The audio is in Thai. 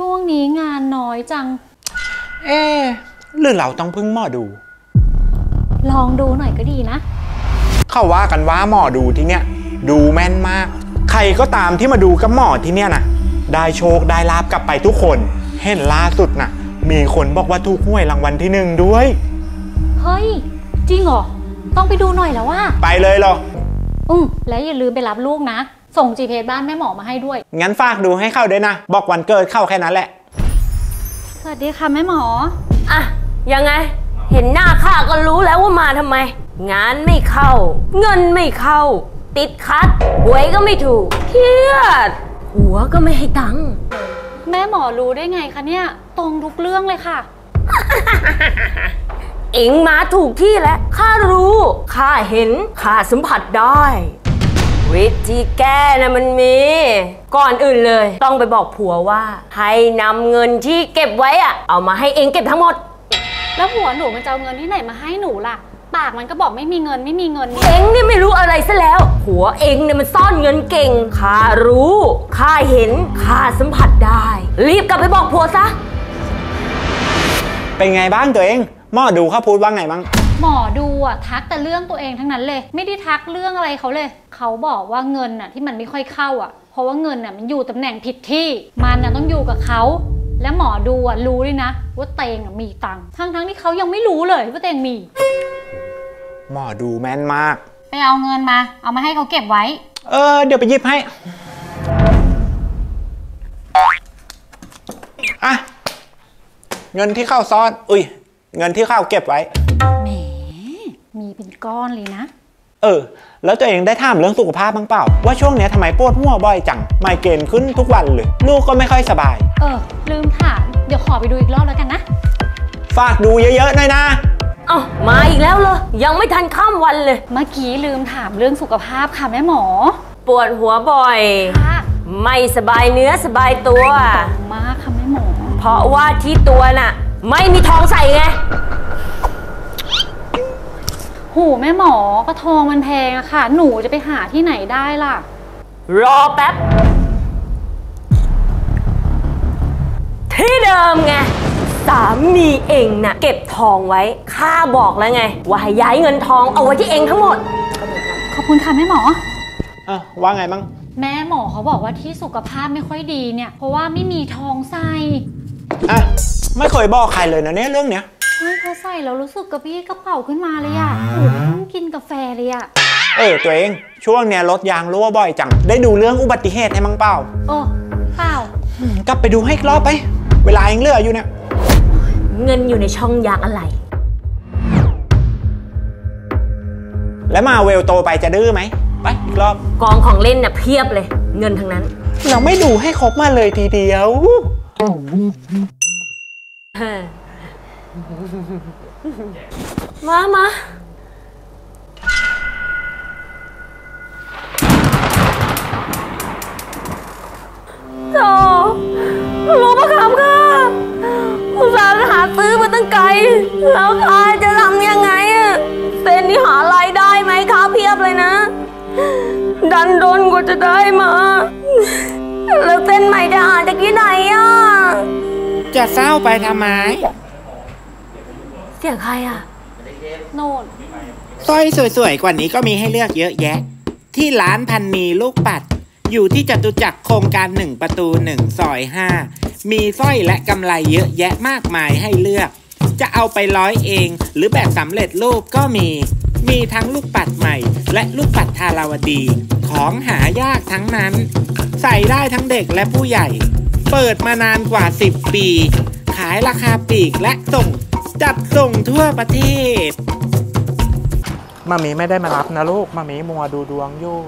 ช่วงนี้งานน้อยจังหรือเราต้องพึ่งหมอดูลองดูหน่อยก็ดีนะเขาว่ากันว่าหมอดูที่เนี่ยดูแม่นมากใครก็ตามที่มาดูกับหมอที่เนี่ยนะได้โชคได้ลาภกลับไปทุกคนเห็นล่าสุดนะมีคนบอกว่าถูกหวยรางวัลที่ 1ด้วยเฮ้ยจริงเหรอต้องไปดูหน่อยแล้วว่าไปเลยเหรอแล้วอย่าลืมไปรับลูกนะส่ง GPS บ้านแม่หมอมาให้ด้วยงั้นฝากดูให้เข้าด้วยนะบอกวันเกิดเข้าแค่นั้นแหละสวัสดีค่ะแม่หมออะยังไงเห็นหน้าข้าก็รู้แล้วว่ามาทำไมงานไม่เข้าเงินไม่เข้าติดคัดหวยก็ไม่ถูกเครียดหัวก็ไม่ให้ตังค์แม่หมอรู้ได้ไงคะเนี่ยตรงทุกเรื่องเลยค่ะ เอ็งมาถูกที่แล้วข้ารู้ข้าเห็นข้าสัมผัสได้วิธีแก้นะมันมีก่อนอื่นเลยต้องไปบอกผัวว่าให้นำเงินที่เก็บไว้อะเอามาให้เอ็งเก็บทั้งหมดแล้วผัวหนูมันจะเอาเงินที่ไหนมาให้หนูล่ะปากมันก็บอกไม่มีเงินไม่มีเงินเอ็งนี่ไม่รู้อะไรซะแล้วผัวเอ็งเนี่ยมันซ่อนเงินเก่งข้ารู้ข้าเห็นข้าสัมผัสได้รีบกลับไปบอกผัวซะเป็นไงบ้างตัวเองหมอดูเขาพูดว่าไงบ้างหมอดูอ่ะทักแต่เรื่องตัวเองทั้งนั้นเลยไม่ได้ทักเรื่องอะไรเขาเลยเขาบอกว่าเงินอ่ะที่มันไม่ค่อยเข้าอ่ะเพราะว่าเงินอ่ะมันอยู่ตำแหน่งผิดที่มันอ่ะต้องอยู่กับเขาและหมอดูอ่ะรู้ด้วยนะว่าเตงมีตังค์ทั้งที่เขายังไม่รู้เลยว่าเตงมีหมอดูแม่นมากไปเอาเงินมาเอามาให้เขาเก็บไว้เดี๋ยวไปหยิบให้อ่ะเงินที่เข้าซ่อนเงินที่ข้าวเก็บไว้แหมมีเป็นก้อนเลยนะแล้วตัวเองได้ถามเรื่องสุขภาพบ้างเปล่าว่าช่วงนี้ทำไมปวดหัวบ่อยจังไมเกรนขึ้นทุกวันเลยลูกก็ไม่ค่อยสบายลืมถามเดี๋ยวขอไปดูอีกรอบแล้วกันนะฝากดูเยอะๆหน่อยนะมาอีกแล้วเหรอยังไม่ทันข้ามวันเลยเมื่อกี้ลืมถามเรื่องสุขภาพค่ะแม่หมอปวดหัวบ่อยไม่สบายเนื้อสบายตัวมากค่ะแม่หมอเพราะว่าที่ตัวน่ะไม่มีทองใส่ไงหูแม่หมอก็ทองมันแพงอะค่ะหนูจะไปหาที่ไหนได้ล่ะรอแป๊บที่เดิมไงสามีเองน่ะเก็บทองไว้ข้าบอกแล้วไงว่าให้ย้ายเงินทองเอาไว้ที่เองทั้งหมดขอบคุณค่ะแม่หมอว่าไงมั้งแม่หมอเขาบอกว่าที่สุขภาพไม่ค่อยดีเนี่ยเพราะว่าไม่มีทองใส่ไม่เคยบอกใครเลยนะเนี่ยเรื่องเนี้ยพอใส่แล้วรู้สึกกระปี้กระเป๋าขึ้นมาเลยอะต้องกินกาแฟเลยอะตัวเองช่วงเนี้ยรถยางรั่วบ่อยจังได้ดูเรื่องอุบัติเหตุให้มั้งเปล่าเปล่ากลับไปดูให้อีกรอบไปเวลายังเหลืออยู่เนี่ยเงินอยู่ในช่องยางอะไรและมาเวลโตไปจะดื้อไหมไปอีกรอบกองของเล่นเนี่ยเพียบเลยเงินทั้งนั้นเราไม่ดูให้ครบมาเลยทีเดียวมาโธ่หลวงพ่อคำค่ะผู้สาวหาซื้อมาตั้งไกลแล้วข้าจะทำยังไงอะเซ็นนี่หารายได้ไหมคะเพียบเลยนะดันโดนกว่าจะได้มาแล้วเซ็นใหม่จะหาจากที่ไหนอะจะเศร้าไปทำไมเสียงใครอะโน่นสร้อยสวยๆกว่านี้ก็มีให้เลือกเยอะแยะที่ร้านพันนีลูกปัดอยู่ที่จตุจักรโครงการ1 ประตู 1ซอย 5มีสร้อยและกำไลเยอะแยะมากมายให้เลือกจะเอาไปร้อยเองหรือแบบสำเร็จรูปก็มีทั้งลูกปัดใหม่และลูกปัดธาราวดีของหายากทั้งนั้นใส่ได้ทั้งเด็กและผู้ใหญ่เปิดมานานกว่า10 ปีขายราคาปลีกและส่งจัดส่งทั่วประเทศมามีไม่ได้มารับนะลูกมามีมัวดูดวงอยู่